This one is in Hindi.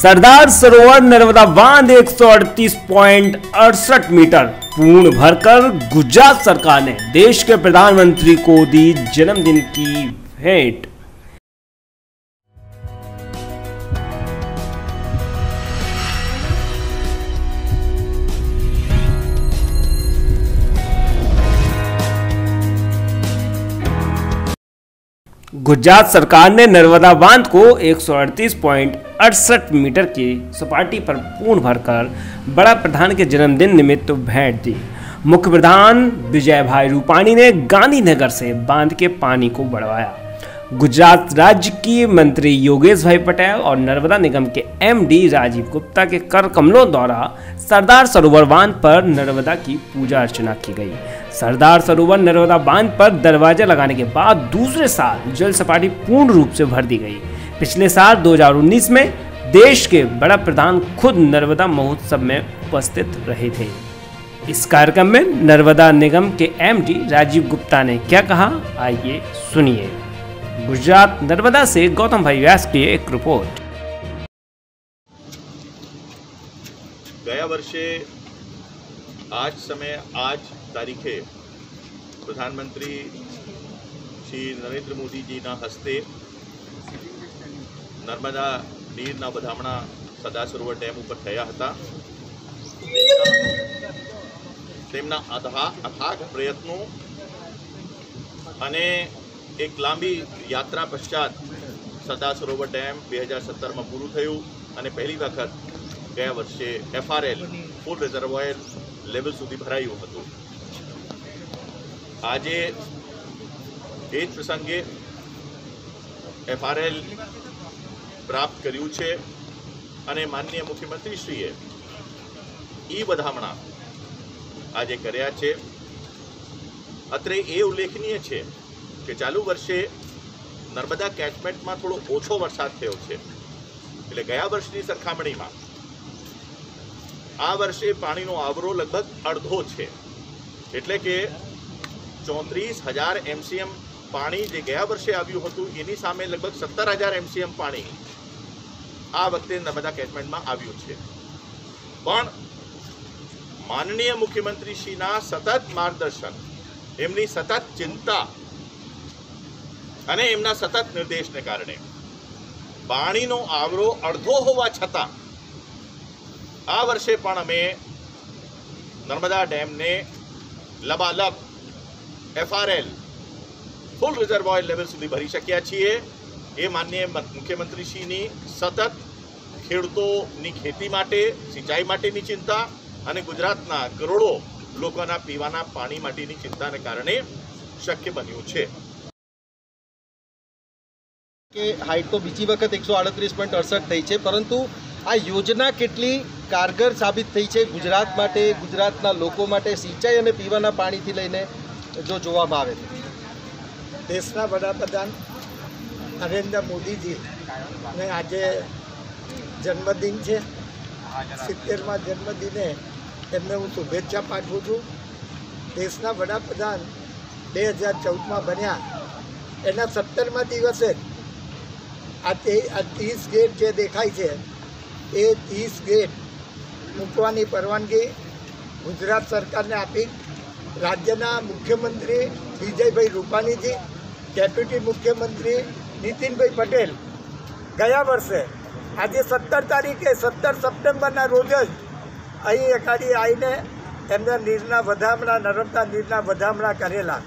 सरदार सरोवर नर्मदा बांध 138.68 मीटर पूर्ण भरकर गुजरात सरकार ने देश के प्रधानमंत्री को दी जन्मदिन की भेंट। गुजरात सरकार ने नर्मदा बांध को 138.68 मीटर की सपाटी पर पूर्ण भरकर बड़ा प्रधान के जन्मदिन निमित्त भेंट दी। मुख्य प्रधान विजय रूपानी ने गांधीनगर से बांध के पानी को बढ़वाया। गुजरात राज्य की मंत्री योगेश पटेल और नर्मदा निगम के एमडी राजीव गुप्ता के कर कमलों द्वारा सरदार सरोवर बांध पर नर्मदा की पूजा अर्चना की गई। सरदार सरोवर नर्मदा बांध पर दरवाजा लगाने के बाद दूसरे साल जल सपाटी पूर्ण रूप से भर दी गई। पिछले साल 2019 में देश के बड़ा प्रधान खुद नर्मदा महोत्सव में उपस्थित रहे थे। इस कार्यक्रम में नर्मदा निगम के एमडी राजीव गुप्ता ने क्या कहा, आइए सुनिए। गुजरात नर्मदा से गौतम व्यास की एक रिपोर्ट। गया वर्षे आज समय आज तारीखे प्रधानमंत्री श्री नरेन्द्र मोदी जी ना हस्ते नर्मदा नीर ना बधामणा सरदार सरोवर डेम पर थया हता। तेमना अथाग प्रयत्नों अने एक लांबी यात्रा पश्चात सरदार सरोवर डेम 2017 में पूरु थयु अने पहली वखत गया वर्षे एफआरएल फूल रिजर्वोयर लेवल सुधी भरायु हतु। आजे एज प्रसंगे एफआरएल प्राप्त कर्यु छे अने माननीय मुख्यमंत्री श्रीए ई बधामणा आजे कर्या छे। अत्रे ए उल्लेखनीय छे कि चालू वर्षे नर्मदा कैचमेंट में थोड़ो ओछो वरसाद थयो छे, एटले गया वर्षनी सरखामणी में आ वर्षे पानीनो आवरो लगभग अर्धो छे, एटले के 34,000 एमसीएम पानी जे गया वर्षे आव्युं हतुं एनी सामे लगभग 17,000 एमसीएम पानी आ वखते नर्मदा कैचमेंट में आव्युं छे। पण माननीय मुख्यमंत्री श्रीना सतत मार्गदर्शन, एमनी सतत चिंता अने एमना सतत निर्देश ने कारणे पाणीनो आवरो अर्धो होवा छतां आ वर्षे पण अमे नर्मदा डेम ने लबालब एफआरएल फूल रिजर्वोयर लेवल सुधी भरी शक्या छीए। ए माननीय मुख्यमंत्रीश्रीनी सतत खेडूतोनी खेती माटे, सिंचाई माटेनी चिंता अने गुजरातना करोड़ो लोकोना पीवाना पाणी माटेनी चिंताने कारणे शक्य बन्युं छे। के हाइट तो बीजी वक्त 138.68 थी है, परंतु आ योजना केटली कारगर साबित थी है गुजरात माटे, गुजरातना लोको माटे, सिंचाई और पीवाना पानी थी लईने जो जोवामां आवे। देशना वडाप्रधान नरेन्द्र मोदी जी ने आज जन्मदिन है, 70मां जन्मदिने तेमने हूँ शुभेच्छा पाठवुं छुं। देशना वडाप्रधान 2014 में बन्या एना 70मां दिवसे आ 30 गेट जो देखाय है ये 30 गेट मूकवानी परवानगी गुजरात सरकार ने आपी। राज्यना मुख्यमंत्री विजय रूपानी जी, डेप्यूटी मुख्यमंत्री नितिन पटेल गया वर्षे आज 17 सप्टेम्बरना रोज अँ अगाड़ी आईने एमने नीरना वधामणा, नर्मदा नीरना वधामणा करेला।